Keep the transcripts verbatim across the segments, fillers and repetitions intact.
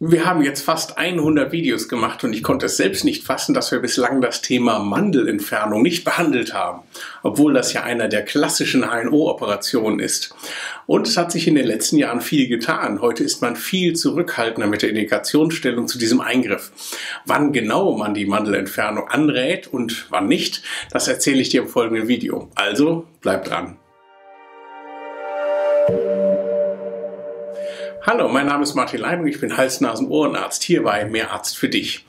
Wir haben jetzt fast hundert Videos gemacht und ich konnte es selbst nicht fassen, dass wir bislang das Thema Mandelentfernung nicht behandelt haben, obwohl das ja einer der klassischen H N O-Operationen ist. Und es hat sich in den letzten Jahren viel getan. Heute ist man viel zurückhaltender mit der Indikationsstellung zu diesem Eingriff. Wann genau man die Mandelentfernung anrät und wann nicht, das erzähle ich dir im folgenden Video. Also bleib dran. Hallo, mein Name ist Martin Leinung, ich bin Hals-Nasen-Ohrenarzt hier bei Mehr Arzt für Dich.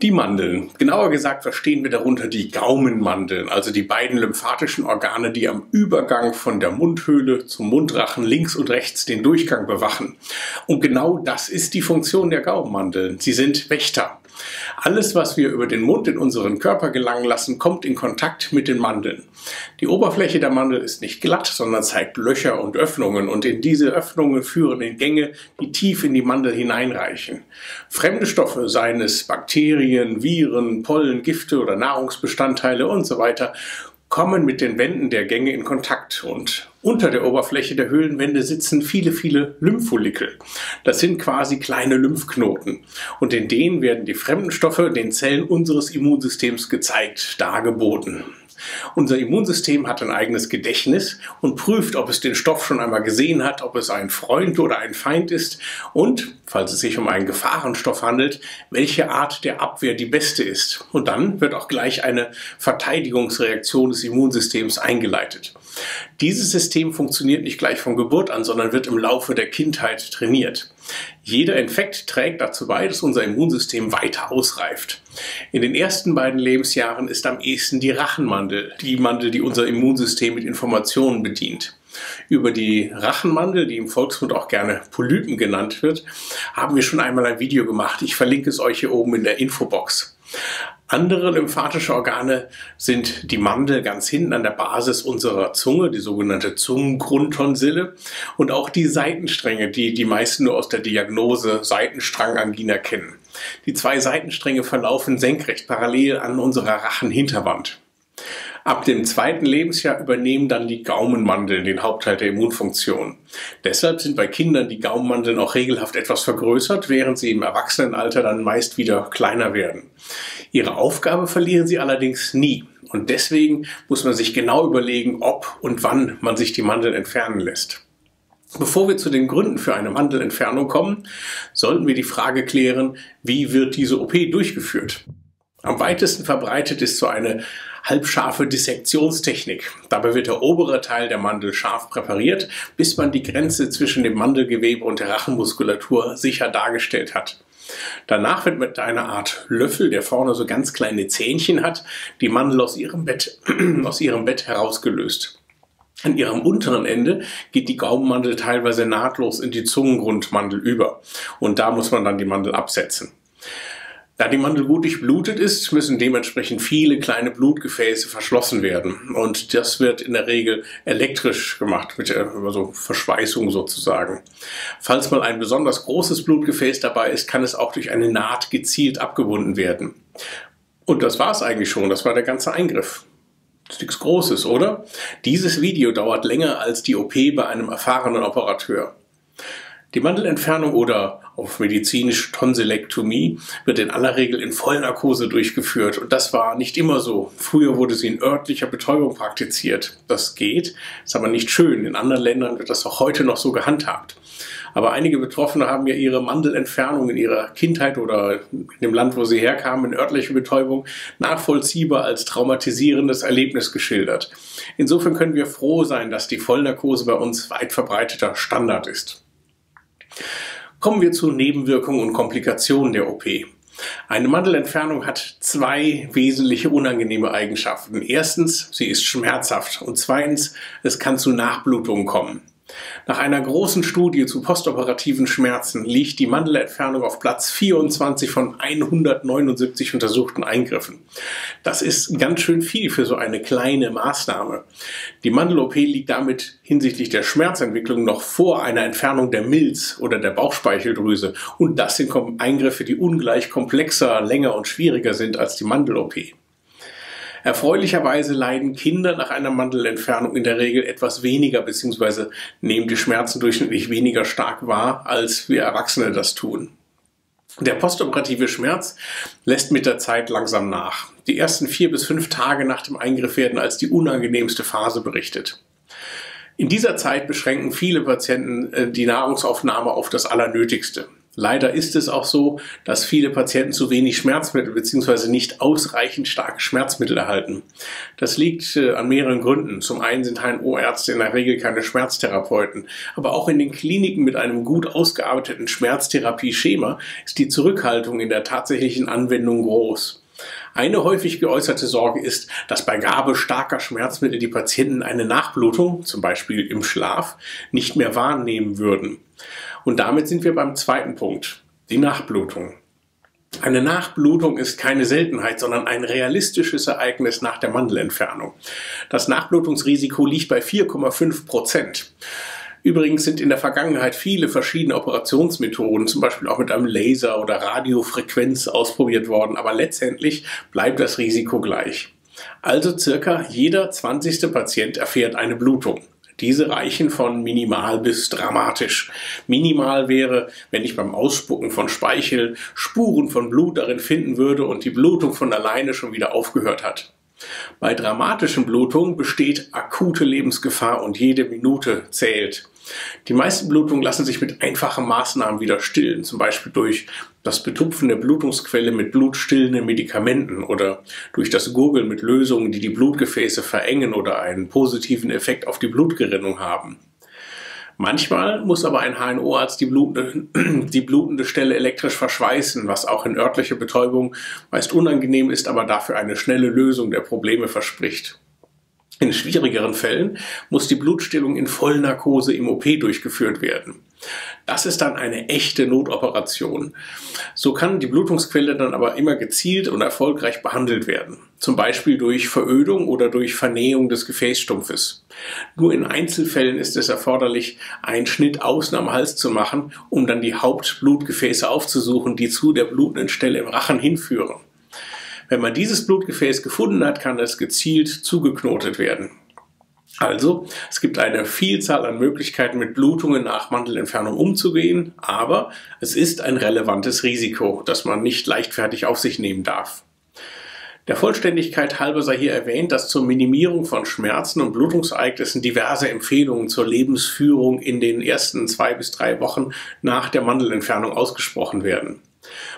Die Mandeln, genauer gesagt verstehen wir darunter die Gaumenmandeln, also die beiden lymphatischen Organe, die am Übergang von der Mundhöhle zum Mundrachen links und rechts den Durchgang bewachen. Und genau das ist die Funktion der Gaumenmandeln, sie sind Wächter. Alles, was wir über den Mund in unseren Körper gelangen lassen, kommt in Kontakt mit den Mandeln. Die Oberfläche der Mandel ist nicht glatt, sondern zeigt Löcher und Öffnungen, und in diese Öffnungen führen in Gänge, die tief in die Mandel hineinreichen. Fremde Stoffe, seien es Bakterien, Viren, Pollen, Gifte oder Nahrungsbestandteile und so weiter, kommen mit den Wänden der Gänge in Kontakt, und unter der Oberfläche der Höhlenwände sitzen viele, viele Lymphfollikel. Das sind quasi kleine Lymphknoten, und in denen werden die fremden Stoffe den Zellen unseres Immunsystems gezeigt, dargeboten. Unser Immunsystem hat ein eigenes Gedächtnis und prüft, ob es den Stoff schon einmal gesehen hat, ob es ein Freund oder ein Feind ist und, falls es sich um einen Gefahrenstoff handelt, welche Art der Abwehr die beste ist. Und dann wird auch gleich eine Verteidigungsreaktion des Immunsystems eingeleitet. Dieses System funktioniert nicht gleich von Geburt an, sondern wird im Laufe der Kindheit trainiert. Jeder Infekt trägt dazu bei, dass unser Immunsystem weiter ausreift. In den ersten beiden Lebensjahren ist am ehesten die Rachenmandel, die Mandel, die unser Immunsystem mit Informationen bedient. Über die Rachenmandel, die im Volksmund auch gerne Polypen genannt wird, haben wir schon einmal ein Video gemacht. Ich verlinke es euch hier oben in der Infobox. Andere lymphatische Organe sind die Mandel ganz hinten an der Basis unserer Zunge, die sogenannte Zungengrundtonsille, und auch die Seitenstränge, die die meisten nur aus der Diagnose Seitenstrangangina kennen. Die zwei Seitenstränge verlaufen senkrecht parallel an unserer Rachenhinterwand. Ab dem zweiten Lebensjahr übernehmen dann die Gaumenmandeln den Hauptteil der Immunfunktion. Deshalb sind bei Kindern die Gaumenmandeln auch regelhaft etwas vergrößert, während sie im Erwachsenenalter dann meist wieder kleiner werden. Ihre Aufgabe verlieren sie allerdings nie, und deswegen muss man sich genau überlegen, ob und wann man sich die Mandeln entfernen lässt. Bevor wir zu den Gründen für eine Mandelentfernung kommen, sollten wir die Frage klären, wie wird diese O P durchgeführt? Am weitesten verbreitet ist so eine halbscharfe Dissektionstechnik. Dabei wird der obere Teil der Mandel scharf präpariert, bis man die Grenze zwischen dem Mandelgewebe und der Rachenmuskulatur sicher dargestellt hat. Danach wird mit einer Art Löffel, der vorne so ganz kleine Zähnchen hat, die Mandel aus ihrem Bett, aus ihrem Bett herausgelöst. An ihrem unteren Ende geht die Gaumenmandel teilweise nahtlos in die Zungengrundmandel über, und da muss man dann die Mandel absetzen. Da die Mandel gut durchblutet ist, müssen dementsprechend viele kleine Blutgefäße verschlossen werden. Und das wird in der Regel elektrisch gemacht, mit also Verschweißung sozusagen. Falls mal ein besonders großes Blutgefäß dabei ist, kann es auch durch eine Naht gezielt abgebunden werden. Und das war es eigentlich schon, das war der ganze Eingriff. Das ist nichts Großes, oder? Dieses Video dauert länger als die O P bei einem erfahrenen Operateur. Die Mandelentfernung oder auf medizinisch Tonsillektomie wird in aller Regel in Vollnarkose durchgeführt, und das war nicht immer so. Früher wurde sie in örtlicher Betäubung praktiziert. Das geht, ist aber nicht schön. In anderen Ländern wird das auch heute noch so gehandhabt. Aber einige Betroffene haben ja ihre Mandelentfernung in ihrer Kindheit oder in dem Land, wo sie herkamen, in örtlicher Betäubung nachvollziehbar als traumatisierendes Erlebnis geschildert. Insofern können wir froh sein, dass die Vollnarkose bei uns weit verbreiteter Standard ist. Kommen wir zu Nebenwirkungen und Komplikationen der O P. Eine Mandelentfernung hat zwei wesentliche unangenehme Eigenschaften. Erstens, sie ist schmerzhaft, und zweitens, es kann zu Nachblutungen kommen. Nach einer großen Studie zu postoperativen Schmerzen liegt die Mandelentfernung auf Platz vierundzwanzig von hundertneunundsiebzig untersuchten Eingriffen. Das ist ganz schön viel für so eine kleine Maßnahme. Die Mandel-O P liegt damit hinsichtlich der Schmerzentwicklung noch vor einer Entfernung der Milz oder der Bauchspeicheldrüse. Und das sind Eingriffe, die ungleich komplexer, länger und schwieriger sind als die Mandel-O P. Erfreulicherweise leiden Kinder nach einer Mandelentfernung in der Regel etwas weniger bzw. nehmen die Schmerzen durchschnittlich weniger stark wahr, als wir Erwachsene das tun. Der postoperative Schmerz lässt mit der Zeit langsam nach. Die ersten vier bis fünf Tage nach dem Eingriff werden als die unangenehmste Phase berichtet. In dieser Zeit beschränken viele Patienten die Nahrungsaufnahme auf das Allernötigste. Leider ist es auch so, dass viele Patienten zu wenig Schmerzmittel bzw. nicht ausreichend starke Schmerzmittel erhalten. Das liegt äh, an mehreren Gründen. Zum einen sind H N O-Ärzte in der Regel keine Schmerztherapeuten. Aber auch in den Kliniken mit einem gut ausgearbeiteten Schmerztherapie-Schema ist die Zurückhaltung in der tatsächlichen Anwendung groß. Eine häufig geäußerte Sorge ist, dass bei Gabe starker Schmerzmittel die Patienten eine Nachblutung, zum Beispiel im Schlaf, nicht mehr wahrnehmen würden. Und damit sind wir beim zweiten Punkt, die Nachblutung. Eine Nachblutung ist keine Seltenheit, sondern ein realistisches Ereignis nach der Mandelentfernung. Das Nachblutungsrisiko liegt bei vier Komma fünf Prozent. Übrigens sind in der Vergangenheit viele verschiedene Operationsmethoden, zum Beispiel auch mit einem Laser oder Radiofrequenz, ausprobiert worden, aber letztendlich bleibt das Risiko gleich. Also circa jeder zwanzigste Patient erfährt eine Blutung. Diese reichen von minimal bis dramatisch. Minimal wäre, wenn ich beim Ausspucken von Speichel Spuren von Blut darin finden würde und die Blutung von alleine schon wieder aufgehört hat. Bei dramatischen Blutungen besteht akute Lebensgefahr und jede Minute zählt. Die meisten Blutungen lassen sich mit einfachen Maßnahmen wieder stillen, zum Beispiel durch das Betupfen der Blutungsquelle mit blutstillenden Medikamenten oder durch das Gurgeln mit Lösungen, die die Blutgefäße verengen oder einen positiven Effekt auf die Blutgerinnung haben. Manchmal muss aber ein H N O-Arzt die blutende, die blutende Stelle elektrisch verschweißen, was auch in örtlicher Betäubung meist unangenehm ist, aber dafür eine schnelle Lösung der Probleme verspricht. In schwierigeren Fällen muss die Blutstillung in Vollnarkose im O P durchgeführt werden. Das ist dann eine echte Notoperation. So kann die Blutungsquelle dann aber immer gezielt und erfolgreich behandelt werden. Zum Beispiel durch Verödung oder durch Vernähung des Gefäßstumpfes. Nur in Einzelfällen ist es erforderlich, einen Schnitt außen am Hals zu machen, um dann die Hauptblutgefäße aufzusuchen, die zu der blutenden Stelle im Rachen hinführen. Wenn man dieses Blutgefäß gefunden hat, kann es gezielt zugeknotet werden. Also, es gibt eine Vielzahl an Möglichkeiten, mit Blutungen nach Mandelentfernung umzugehen, aber es ist ein relevantes Risiko, das man nicht leichtfertig auf sich nehmen darf. Der Vollständigkeit halber sei hier erwähnt, dass zur Minimierung von Schmerzen und Blutungsereignissen diverse Empfehlungen zur Lebensführung in den ersten zwei bis drei Wochen nach der Mandelentfernung ausgesprochen werden.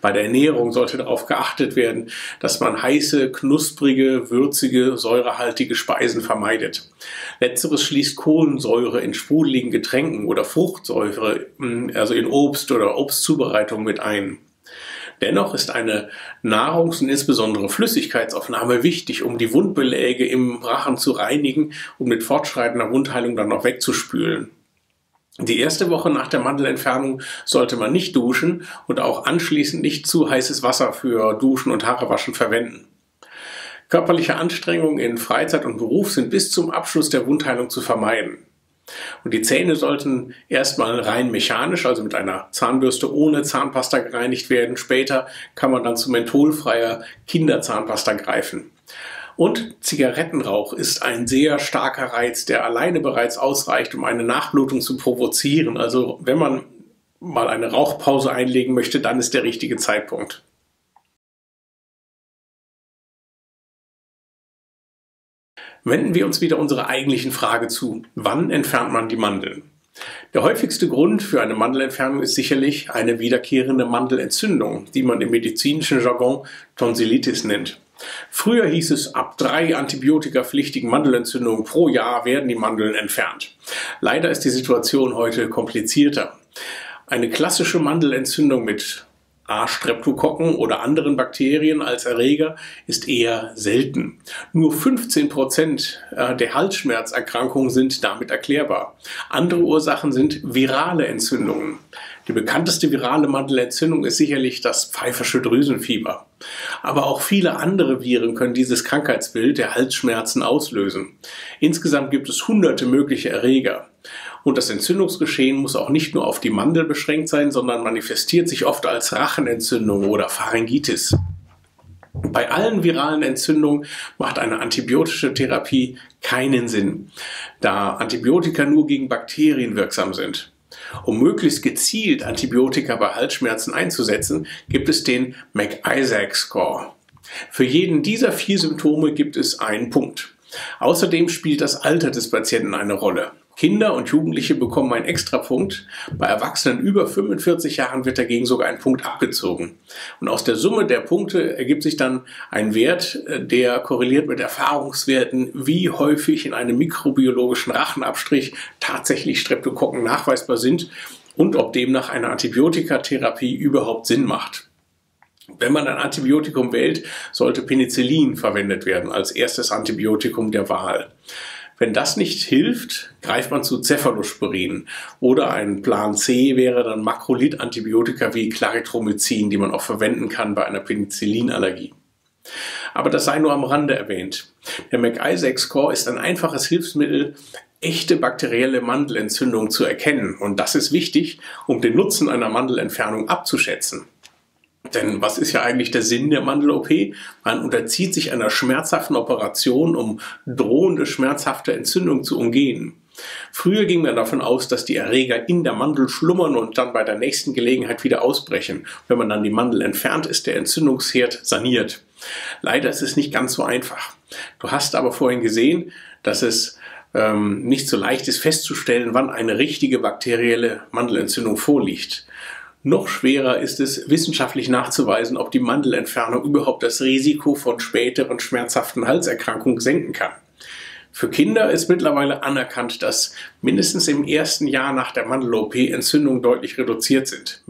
Bei der Ernährung sollte darauf geachtet werden, dass man heiße, knusprige, würzige, säurehaltige Speisen vermeidet. Letzteres schließt Kohlensäure in sprudeligen Getränken oder Fruchtsäure, also in Obst oder Obstzubereitung, mit ein. Dennoch ist eine Nahrungs- und insbesondere Flüssigkeitsaufnahme wichtig, um die Wundbeläge im Rachen zu reinigen und mit fortschreitender Wundheilung dann noch wegzuspülen. Die erste Woche nach der Mandelentfernung sollte man nicht duschen und auch anschließend nicht zu heißes Wasser für Duschen und Haarewaschen verwenden. Körperliche Anstrengungen in Freizeit und Beruf sind bis zum Abschluss der Wundheilung zu vermeiden. Und die Zähne sollten erstmal rein mechanisch, also mit einer Zahnbürste ohne Zahnpasta gereinigt werden. Später kann man dann zu mentholfreier Kinderzahnpasta greifen. Und Zigarettenrauch ist ein sehr starker Reiz, der alleine bereits ausreicht, um eine Nachblutung zu provozieren. Also wenn man mal eine Rauchpause einlegen möchte, dann ist der richtige Zeitpunkt. Wenden wir uns wieder unserer eigentlichen Frage zu: Wann entfernt man die Mandeln? Der häufigste Grund für eine Mandelentfernung ist sicherlich eine wiederkehrende Mandelentzündung, die man im medizinischen Jargon Tonsillitis nennt. Früher hieß es, ab drei antibiotikapflichtigen Mandelentzündungen pro Jahr werden die Mandeln entfernt. Leider ist die Situation heute komplizierter. Eine klassische Mandelentzündung mit A. Streptokokken oder anderen Bakterien als Erreger ist eher selten. Nur fünfzehn Prozent der Halsschmerzerkrankungen sind damit erklärbar. Andere Ursachen sind virale Entzündungen. Die bekannteste virale Mandelentzündung ist sicherlich das pfeifische Drüsenfieber. Aber auch viele andere Viren können dieses Krankheitsbild der Halsschmerzen auslösen. Insgesamt gibt es hunderte mögliche Erreger. Und das Entzündungsgeschehen muss auch nicht nur auf die Mandel beschränkt sein, sondern manifestiert sich oft als Rachenentzündung oder Pharyngitis. Bei allen viralen Entzündungen macht eine antibiotische Therapie keinen Sinn, da Antibiotika nur gegen Bakterien wirksam sind. Um möglichst gezielt Antibiotika bei Halsschmerzen einzusetzen, gibt es den McIsaac Score. Für jeden dieser vier Symptome gibt es einen Punkt. Außerdem spielt das Alter des Patienten eine Rolle. Kinder und Jugendliche bekommen einen Extrapunkt, bei Erwachsenen über fünfundvierzig Jahren wird dagegen sogar ein Punkt abgezogen. Und aus der Summe der Punkte ergibt sich dann ein Wert, der korreliert mit Erfahrungswerten, wie häufig in einem mikrobiologischen Rachenabstrich tatsächlich Streptokokken nachweisbar sind und ob demnach eine Antibiotikatherapie überhaupt Sinn macht. Wenn man ein Antibiotikum wählt, sollte Penicillin verwendet werden als erstes Antibiotikum der Wahl. Wenn das nicht hilft, greift man zu Cephalosporin oder ein Plan C wäre dann Makrolid-Antibiotika wie Claritromycin, die man auch verwenden kann bei einer Penicillinallergie. Aber das sei nur am Rande erwähnt. Der McIsaac Score ist ein einfaches Hilfsmittel, echte bakterielle Mandelentzündung zu erkennen und das ist wichtig, um den Nutzen einer Mandelentfernung abzuschätzen. Denn was ist ja eigentlich der Sinn der Mandel-O P? Man unterzieht sich einer schmerzhaften Operation, um drohende schmerzhafte Entzündung zu umgehen. Früher ging man davon aus, dass die Erreger in der Mandel schlummern und dann bei der nächsten Gelegenheit wieder ausbrechen. Wenn man dann die Mandel entfernt, ist der Entzündungsherd saniert. Leider ist es nicht ganz so einfach. Du hast aber vorhin gesehen, dass es ähm, nicht so leicht ist festzustellen, wann eine richtige bakterielle Mandelentzündung vorliegt. Noch schwerer ist es, wissenschaftlich nachzuweisen, ob die Mandelentfernung überhaupt das Risiko von späteren schmerzhaften Halserkrankungen senken kann. Für Kinder ist mittlerweile anerkannt, dass mindestens im ersten Jahr nach der Mandel-O P Entzündungen deutlich reduziert sind.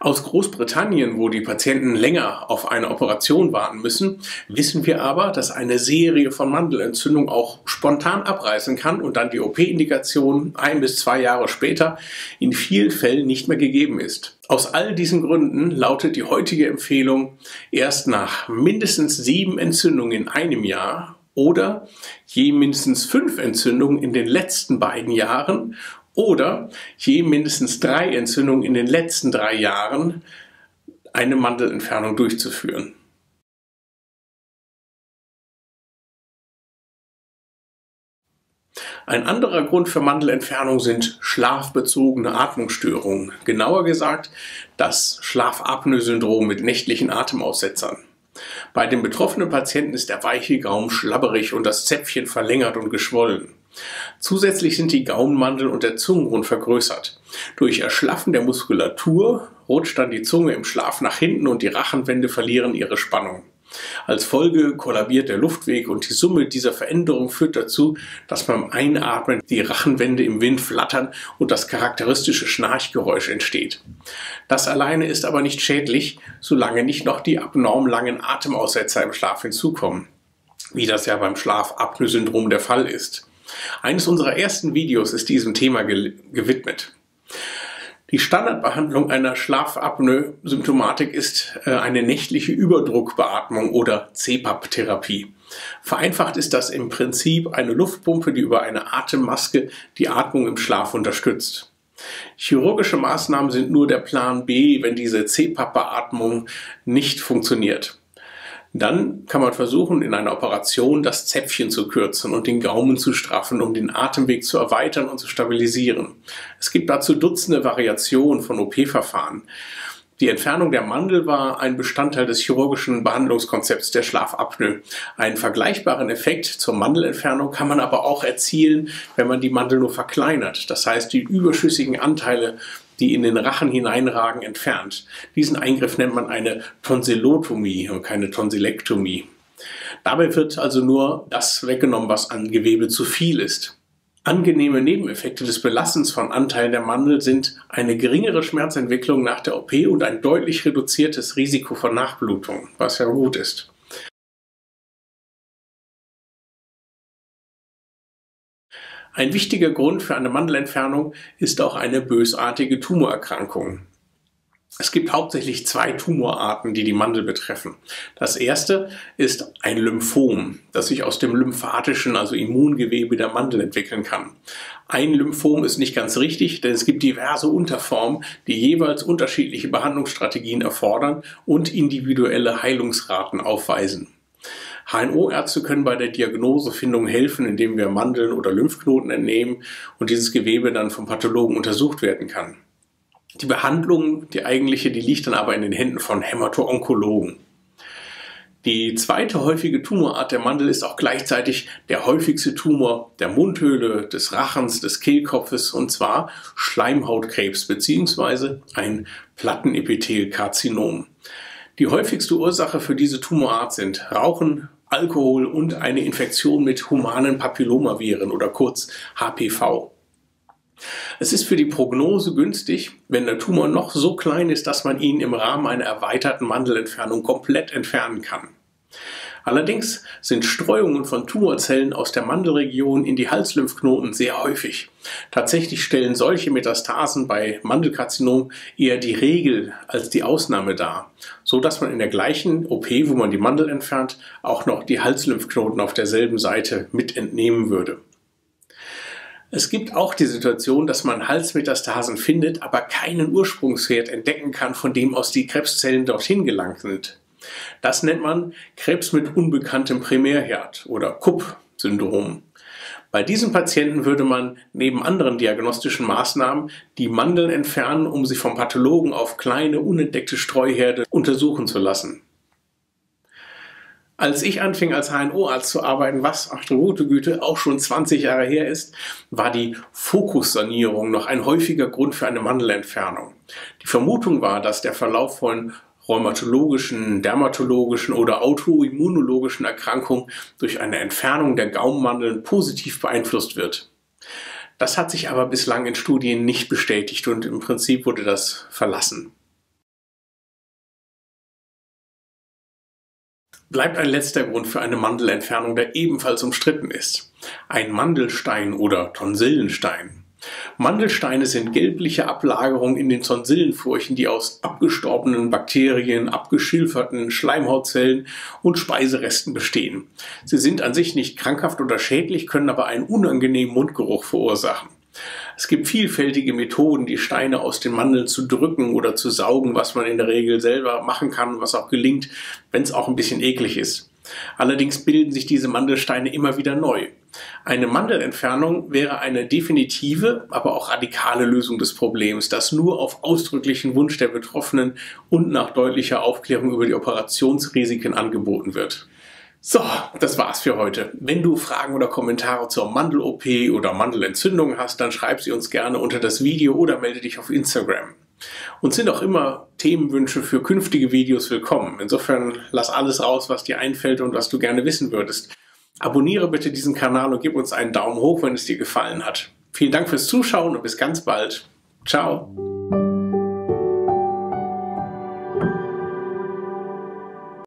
Aus Großbritannien, wo die Patienten länger auf eine Operation warten müssen, wissen wir aber, dass eine Serie von Mandelentzündungen auch spontan abreißen kann und dann die O P-Indikation ein bis zwei Jahre später in vielen Fällen nicht mehr gegeben ist. Aus all diesen Gründen lautet die heutige Empfehlung, erst nach mindestens sieben Entzündungen in einem Jahr oder je mindestens fünf Entzündungen in den letzten beiden Jahren oder je mindestens drei Entzündungen in den letzten drei Jahren eine Mandelentfernung durchzuführen. Ein anderer Grund für Mandelentfernung sind schlafbezogene Atmungsstörungen, genauer gesagt das Schlafapnoe-Syndrom mit nächtlichen Atemaussetzern. Bei dem betroffenen Patienten ist der weiche Gaumen schlabberig und das Zäpfchen verlängert und geschwollen. Zusätzlich sind die Gaumenmandeln und der Zungengrund vergrößert. Durch Erschlaffen der Muskulatur rutscht dann die Zunge im Schlaf nach hinten und die Rachenwände verlieren ihre Spannung. Als Folge kollabiert der Luftweg und die Summe dieser Veränderung führt dazu, dass beim Einatmen die Rachenwände im Wind flattern und das charakteristische Schnarchgeräusch entsteht. Das alleine ist aber nicht schädlich, solange nicht noch die abnorm langen Atemaussetzer im Schlaf hinzukommen, wie das ja beim Schlafapnoe-Syndrom der Fall ist. Eines unserer ersten Videos ist diesem Thema gewidmet. Die Standardbehandlung einer Schlafapnoe-Symptomatik ist eine nächtliche Überdruckbeatmung oder C PAP-Therapie. Vereinfacht ist das im Prinzip eine Luftpumpe, die über eine Atemmaske die Atmung im Schlaf unterstützt. Chirurgische Maßnahmen sind nur der Plan B, wenn diese C PAP-Beatmung nicht funktioniert. Dann kann man versuchen, in einer Operation das Zäpfchen zu kürzen und den Gaumen zu straffen, um den Atemweg zu erweitern und zu stabilisieren. Es gibt dazu Dutzende Variationen von O P-Verfahren. Die Entfernung der Mandel war ein Bestandteil des chirurgischen Behandlungskonzepts der Schlafapnoe. Einen vergleichbaren Effekt zur Mandelentfernung kann man aber auch erzielen, wenn man die Mandel nur verkleinert. Das heißt, die überschüssigen Anteile, die in den Rachen hineinragen, entfernt. Diesen Eingriff nennt man eine Tonsillotomie und keine Tonsillektomie. Dabei wird also nur das weggenommen, was an Gewebe zu viel ist. Angenehme Nebeneffekte des Belassens von Anteilen der Mandel sind eine geringere Schmerzentwicklung nach der O P und ein deutlich reduziertes Risiko von Nachblutung, was ja gut ist. Ein wichtiger Grund für eine Mandelentfernung ist auch eine bösartige Tumorerkrankung. Es gibt hauptsächlich zwei Tumorarten, die die Mandel betreffen. Das erste ist ein Lymphom, das sich aus dem lymphatischen, also Immungewebe der Mandel entwickeln kann. Ein Lymphom ist nicht ganz richtig, denn es gibt diverse Unterformen, die jeweils unterschiedliche Behandlungsstrategien erfordern und individuelle Heilungsraten aufweisen. H N O-Ärzte können bei der Diagnosefindung helfen, indem wir Mandeln oder Lymphknoten entnehmen und dieses Gewebe dann vom Pathologen untersucht werden kann. Die Behandlung, die eigentliche, die liegt dann aber in den Händen von Hämato-Onkologen. Die zweite häufige Tumorart der Mandel ist auch gleichzeitig der häufigste Tumor der Mundhöhle, des Rachens, des Kehlkopfes, und zwar Schleimhautkrebs bzw. ein Plattenepithelkarzinom. Die häufigste Ursache für diese Tumorart sind Rauchen, Alkohol und eine Infektion mit humanen Papillomaviren oder kurz H P V. Es ist für die Prognose günstig, wenn der Tumor noch so klein ist, dass man ihn im Rahmen einer erweiterten Mandelentfernung komplett entfernen kann. Allerdings sind Streuungen von Tumorzellen aus der Mandelregion in die Halslymphknoten sehr häufig. Tatsächlich stellen solche Metastasen bei Mandelkarzinom eher die Regel als die Ausnahme dar, so dass man in der gleichen O P, wo man die Mandel entfernt, auch noch die Halslymphknoten auf derselben Seite mit entnehmen würde. Es gibt auch die Situation, dass man Halsmetastasen findet, aber keinen Ursprungsherd entdecken kann, von dem aus die Krebszellen dorthin gelangt sind. Das nennt man Krebs mit unbekanntem Primärherd oder C U P-Syndrom. Bei diesen Patienten würde man neben anderen diagnostischen Maßnahmen die Mandeln entfernen, um sie vom Pathologen auf kleine, unentdeckte Streuherde untersuchen zu lassen. Als ich anfing, als H N O-Arzt zu arbeiten, was, ach du gute Güte, auch schon zwanzig Jahre her ist, war die Fokussanierung noch ein häufiger Grund für eine Mandelentfernung. Die Vermutung war, dass der Verlauf von rheumatologischen, dermatologischen oder autoimmunologischen Erkrankungen durch eine Entfernung der Gaumenmandeln positiv beeinflusst wird. Das hat sich aber bislang in Studien nicht bestätigt und im Prinzip wurde das verlassen. Bleibt ein letzter Grund für eine Mandelentfernung, der ebenfalls umstritten ist. Ein Mandelstein oder Tonsillenstein. Mandelsteine sind gelbliche Ablagerungen in den Tonsillenfurchen, die aus abgestorbenen Bakterien, abgeschilferten Schleimhautzellen und Speiseresten bestehen. Sie sind an sich nicht krankhaft oder schädlich, können aber einen unangenehmen Mundgeruch verursachen. Es gibt vielfältige Methoden, die Steine aus den Mandeln zu drücken oder zu saugen, was man in der Regel selber machen kann und was auch gelingt, wenn es auch ein bisschen eklig ist. Allerdings bilden sich diese Mandelsteine immer wieder neu. Eine Mandelentfernung wäre eine definitive, aber auch radikale Lösung des Problems, das nur auf ausdrücklichen Wunsch der Betroffenen und nach deutlicher Aufklärung über die Operationsrisiken angeboten wird. So, das war's für heute. Wenn du Fragen oder Kommentare zur Mandel-O P oder Mandelentzündung hast, dann schreib sie uns gerne unter das Video oder melde dich auf Instagram. Uns sind auch immer Themenwünsche für künftige Videos willkommen. Insofern lass alles raus, was dir einfällt und was du gerne wissen würdest. Abonniere bitte diesen Kanal und gib uns einen Daumen hoch, wenn es dir gefallen hat. Vielen Dank fürs Zuschauen und bis ganz bald. Ciao!